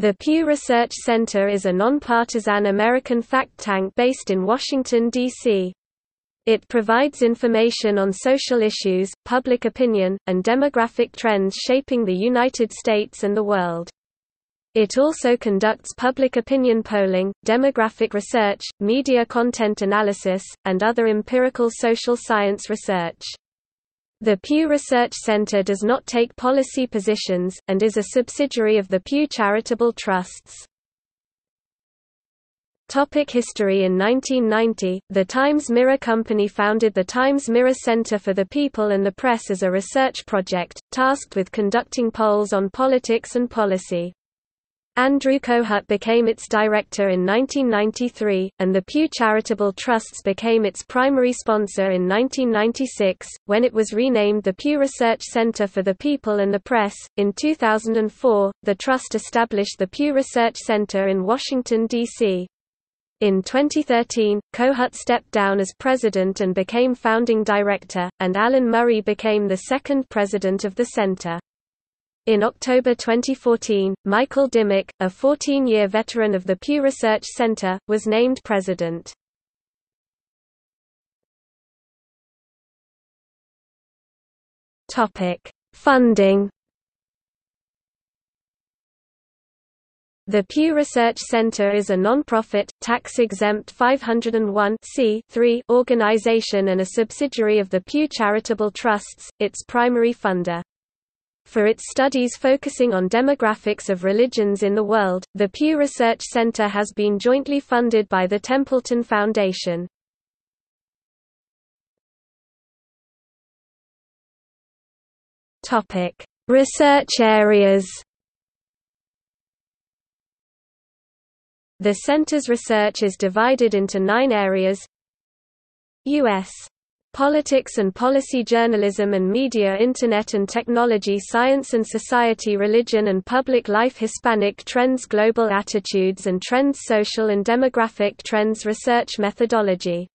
The Pew Research Center is a nonpartisan American fact tank based in Washington, D.C. It provides information on social issues, public opinion, and demographic trends shaping the United States and the world. It also conducts public opinion polling, demographic research, media content analysis, and other empirical social science research. The Pew Research Center does not take policy positions, and is a subsidiary of the Pew Charitable Trusts. History. In 1990, the Times Mirror Company founded the Times Mirror Center for the People and the Press as a research project, tasked with conducting polls on politics and policy. Andrew Kohut became its director in 1993, and the Pew Charitable Trusts became its primary sponsor in 1996, when it was renamed the Pew Research Center for the People and the Press. In 2004, the trust established the Pew Research Center in Washington, D.C. In 2013, Kohut stepped down as president and became founding director, and Alan Murray became the second president of the center. In October 2014, Michael Dimock, a 14-year veteran of the Pew Research Center, was named president. Funding. The Pew Research Center is a nonprofit, tax-exempt 501(c)(3) organization and a subsidiary of the Pew Charitable Trusts, its primary funder. For its studies focusing on demographics of religions in the world, the Pew Research Center has been jointly funded by the Templeton Foundation. Topic: Research areas. The center's research is divided into 9 areas: U.S. politics and policy, journalism and media, internet and technology, science and society, religion and public life, Hispanic trends, global attitudes and trends, social and demographic trends, research methodology.